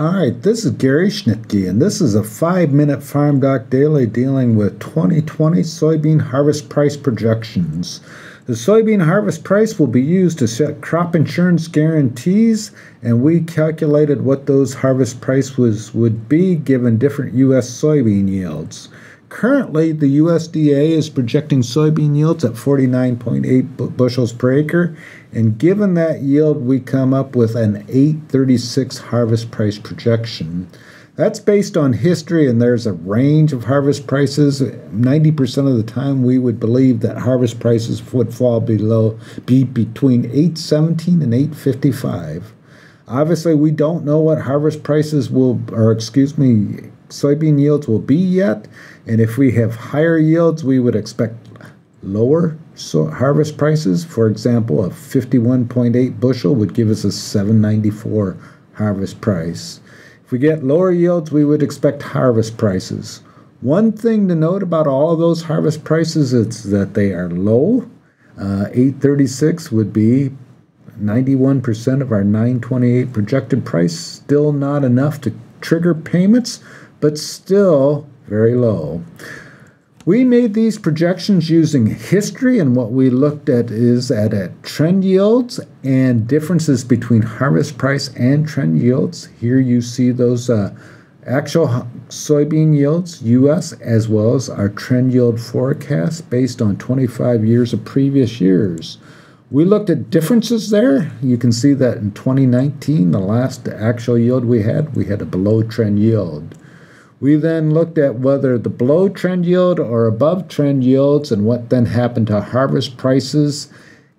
All right, this is Gary Schnitkey, and this is a 5-minute FarmDoc Daily dealing with 2020 soybean harvest price projections. The soybean harvest price will be used to set crop insurance guarantees, and we calculated what those harvest prices would be given different U.S. soybean yields. Currently, the USDA is projecting soybean yields at 49.8 bushels per acre, and given that yield, we come up with an 836 harvest price projection. That's based on history, and there's a range of harvest prices. 90% of the time, we would believe that harvest prices would fall between 817 and 855. Obviously, we don't know what harvest prices will, or excuse me, soybean yields will be yet, and if we have higher yields, we would expect lower harvest prices. For example, a 51.8 bushel would give us a $7.94 harvest price. If we get lower yields, we would expect harvest prices. One thing to note about all of those harvest prices is that they are low. 836 would be 91% of our 928 projected price, still not enough to trigger payments, but still very low. We made these projections using history, and what we looked at is at trend yields and differences between harvest price and trend yields. Here you see those actual soybean yields, U.S., as well as our trend yield forecast based on 25 years of previous years. We looked at differences there. You can see that in 2019, the last actual yield we had a below trend yield. We then looked at whether the below trend yield or above trend yields and what then happened to harvest prices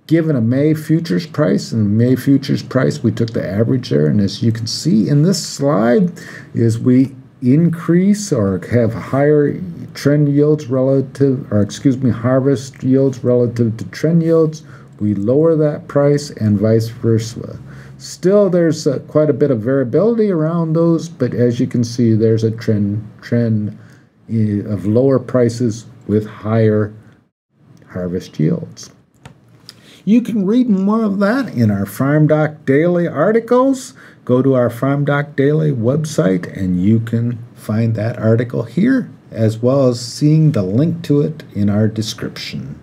given a May futures price. And May futures price, we took the average there. And as you can see in this slide, is we increase or have higher trend yields relative, or excuse me, harvest yields relative to trend yields. We lower that price and vice versa. Still, there's quite a bit of variability around those, but as you can see, there's a trend of lower prices with higher harvest yields. You can read more of that in our FarmDoc Daily articles. Go to our FarmDoc Daily website, and you can find that article here, as well as seeing the link to it in our description.